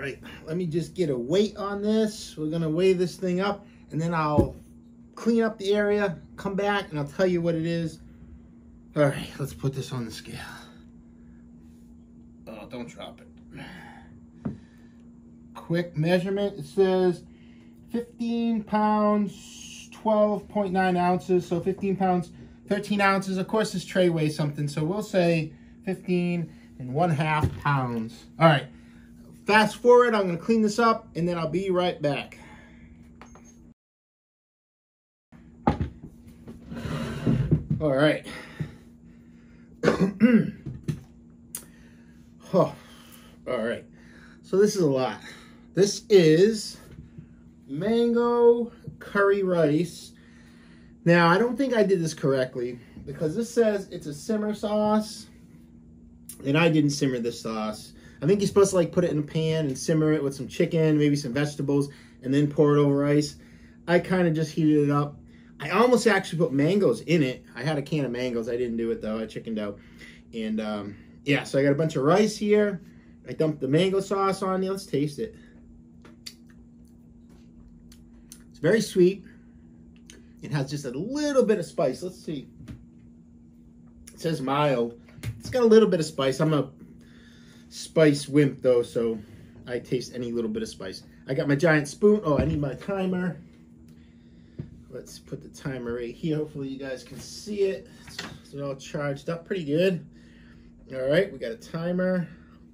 right, let me just get a weight on this. We're gonna weigh this thing up, and then I'll clean up the area, come back, and I'll tell you what it is. All right, let's put this on the scale. Oh, don't drop it. Quick measurement, it says 15 pounds, 12.9 ounces, so 15 pounds, 13 ounces. Of course, this tray weighs something, so we'll say 15.5 pounds. All right, fast forward, I'm gonna clean this up, and then I'll be right back. All right. Oh, all right, so this is a lot. This is mango curry rice. Now, I don't think I did this correctly, because this says it's a simmer sauce, and I didn't simmer this sauce. I think you're supposed to like put it in a pan and simmer it with some chicken, maybe some vegetables, and then pour it over rice. I kind of just heated it up. I almost actually put mangoes in it. I had a can of mangoes. I didn't do it though. I chickened out. And yeah, so I got a bunch of rice here. I dumped the mango sauce on there. Let's taste it. It's very sweet. It has just a little bit of spice. Let's see. It says mild. It's got a little bit of spice. I'm a spice wimp though, so I taste any little bit of spice. I got my giant spoon. Oh, I need my timer. Let's put the timer right here. Hopefully you guys can see it. It's all charged up pretty good. All right, we got a timer.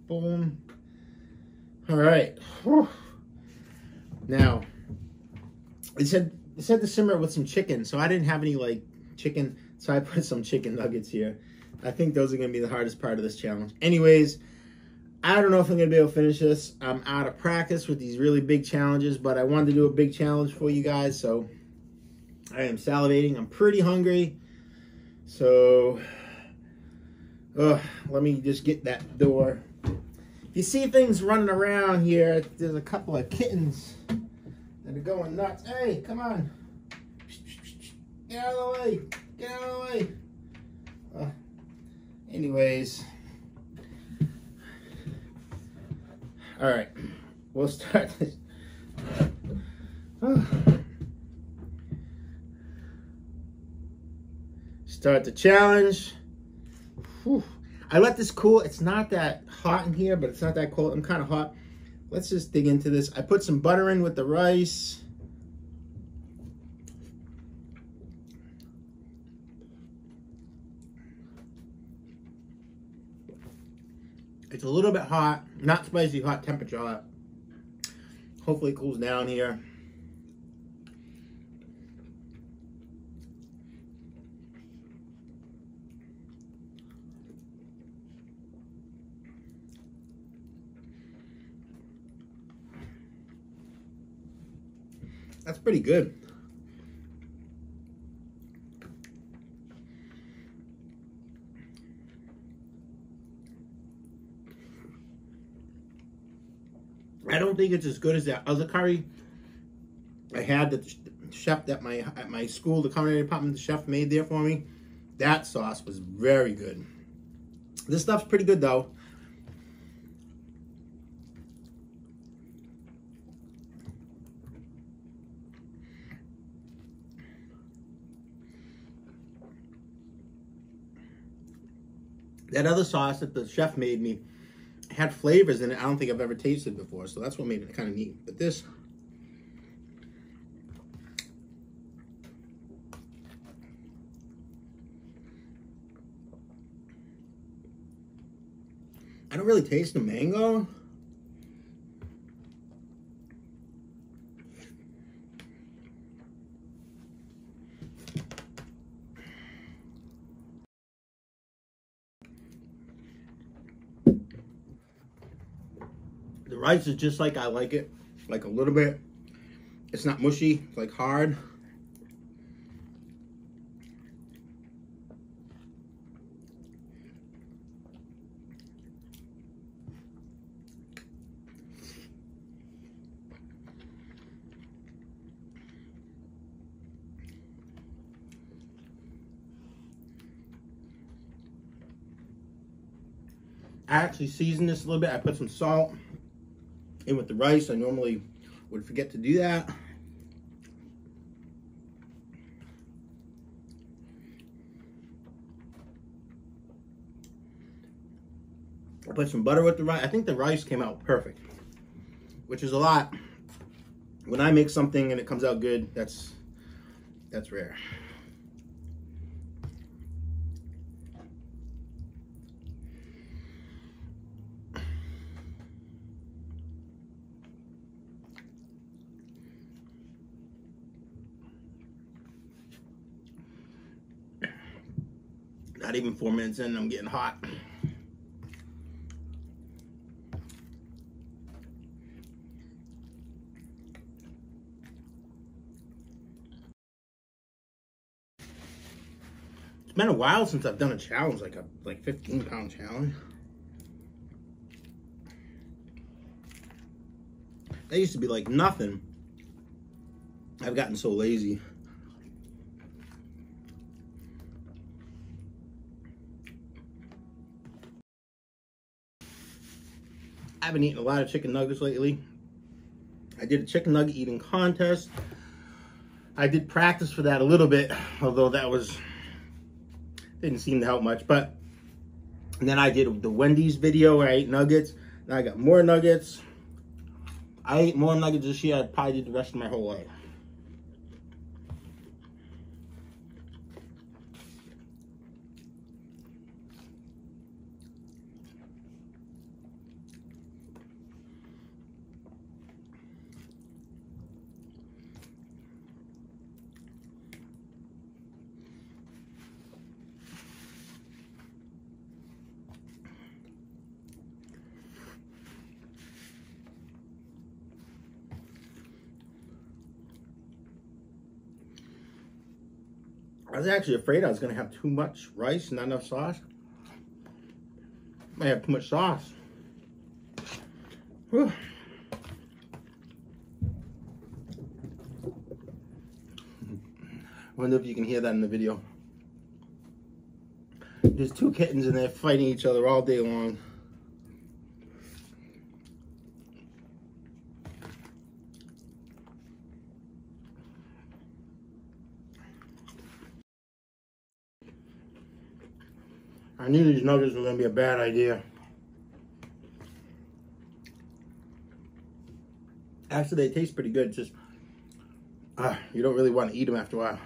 Boom. All right. Whew. Now, it said to simmer with some chicken, so I didn't have any like chicken, so I put some chicken nuggets here. I think those are gonna be the hardest part of this challenge. Anyways, I don't know if I'm gonna be able to finish this. I'm out of practice with these really big challenges, but I wanted to do a big challenge for you guys, so I am salivating. I'm pretty hungry, so let me just get that door. If you see things running around here, there's a couple of kittens that are going nuts. Hey, come on. Get out of the way. Get out of the way. Anyways. All right. We'll start this. Start the challenge. Whew. I let this cool. It's not that hot in here, but it's not that cold. I'm kind of hot. Let's just dig into this. I put some butter in with the rice. It's a little bit hot, not spicy, hot, temperature hot. Hopefully it cools down here. That's pretty good. I don't think it's as good as that other curry I had that the chef at my school, the culinary department, the chef made there for me. That sauce was very good. This stuff's pretty good though. That other sauce that the chef made me had flavors in it I don't think I've ever tasted before, so that's what made it kind of neat. But this, I don't really taste the mango. Rice is just like I like it, like a little bit. It's not mushy, it's like hard. I actually seasoned this a little bit. I put some salt. in with the rice. I normally would forget to do that. I put some butter with the rice. I think the rice came out perfect, which is a lot. When I make something and it comes out good, that's rare. Not even 4 minutes in, I'm getting hot. It's been a while since I've done a challenge, like a 15-pound challenge. That used to be like nothing. I've gotten so lazy. I haven't eaten a lot of chicken nuggets lately. I did a chicken nugget eating contest. I did practice for that a little bit, although that didn't seem to help much. But and then I did the Wendy's video where I ate nuggets. Now I got more nuggets. I ate more nuggets this year. I probably did the rest of my whole life. I was actually afraid I was going to have too much rice and not enough sauce. I have too much sauce. Whew. Wonder if you can hear that in the video. There's two kittens and they're fighting each other all day long. I knew these nuggets were going to be a bad idea. Actually, they taste pretty good. It's just, you don't really want to eat them after a while.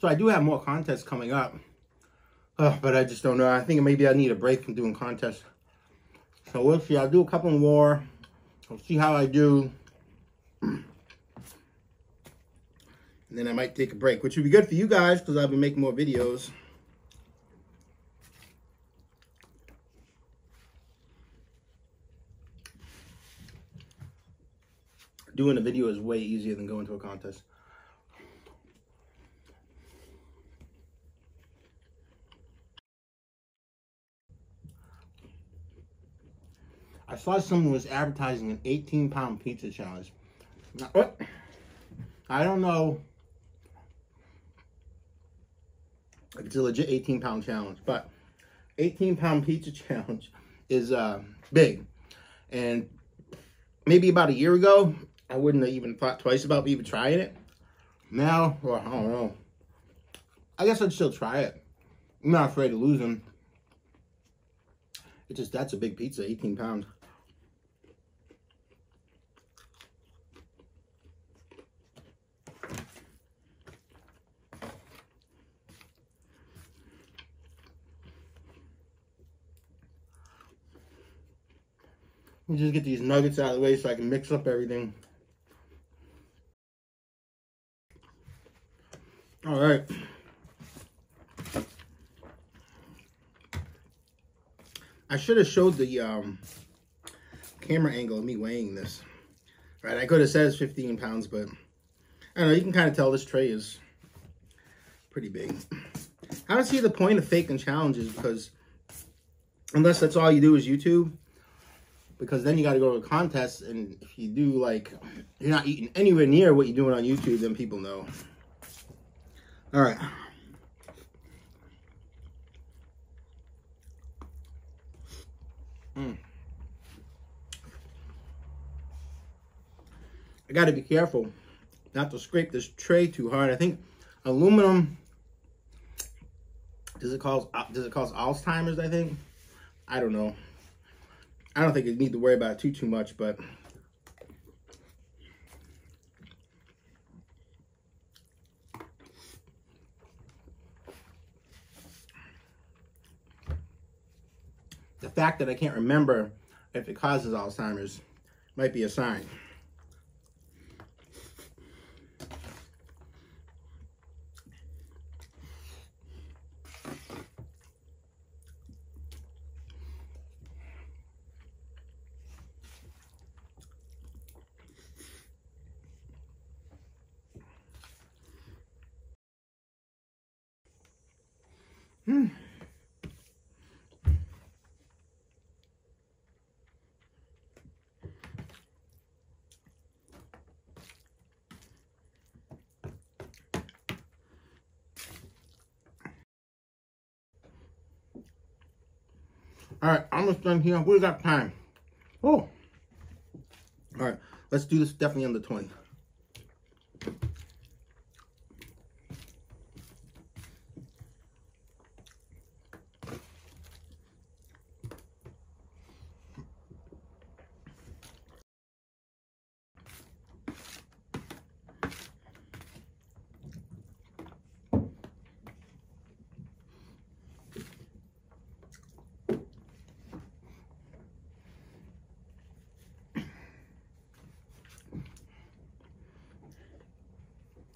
So I do have more contests coming up. But I just don't know. I think maybe I need a break from doing contests. So we'll see. I'll do a couple more. We'll see how I do. And then I might take a break, which would be good for you guys because I'll be making more videos. Doing a video is way easier than going to a contest. I saw someone was advertising an 18-pound pizza challenge. I don't know if it's a legit 18-pound challenge, but 18-pound pizza challenge is big. And maybe about a year ago, I wouldn't have even thought twice about even trying it. Now, well, I don't know. I guess I'd still try it. I'm not afraid of losing. It's just, that's a big pizza, 18 pounds. Let me just get these nuggets out of the way so I can mix up everything. All right. I should have showed the camera angle of me weighing this. All right, I could have said it's 15 pounds, but I don't know. You can kind of tell this tray is pretty big. I don't see the point of faking challenges because unless that's all you do is YouTube, because then you got to go to a contest, and if you do, like, you're not eating anywhere near what you're doing on YouTube, then people know. All right. I got to be careful not to scrape this tray too hard. I think aluminum, does it cause Alzheimer's, I think? I don't know. I don't think you need to worry about it too much, but the fact that I can't remember if it causes Alzheimer's might be a sign. All right, almost done here. We got time. Oh, all right. Let's do this definitely under 20.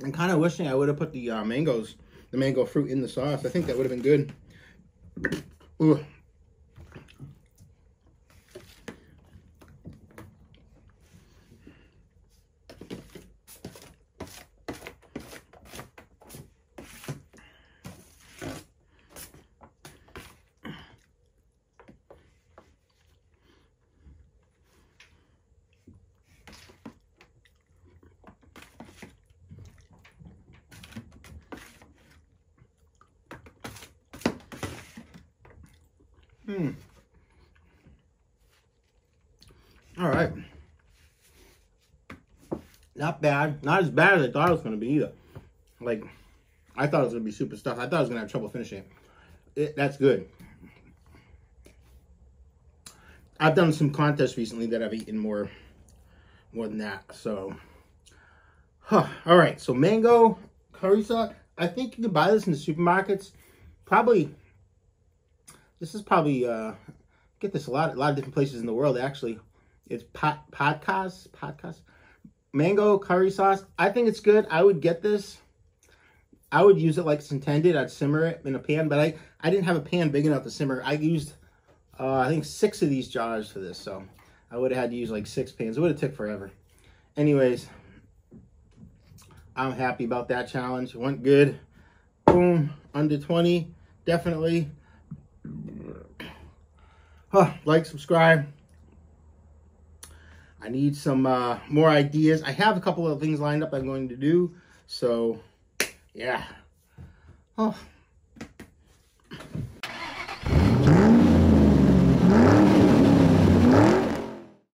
I'm kind of wishing I would have put the mango fruit in the sauce. I think that would have been good. Ooh. All right. Not bad. Not as bad as I thought it was going to be either. Like, I thought it was going to be super stuffed. I thought I was going to have trouble finishing it. That's good. I've done some contests recently that I've eaten more than that. So, all right. So, mango curry sauce. I think you can buy this in the supermarkets. Probably, this is probably, get this a lot of different places in the world, actually. It's podcast mango curry sauce. I think it's good. I would get this. I would use it like it's intended. I'd simmer it in a pan, but I didn't have a pan big enough to simmer. I used, I think 6 of these jars for this. So I would have had to use like 6 pans. It would have took forever. Anyways, I'm happy about that challenge. It went good. Boom. Under 20. Definitely. Like, subscribe. I need some more ideas. I have a couple of things lined up I'm going to do. So, yeah.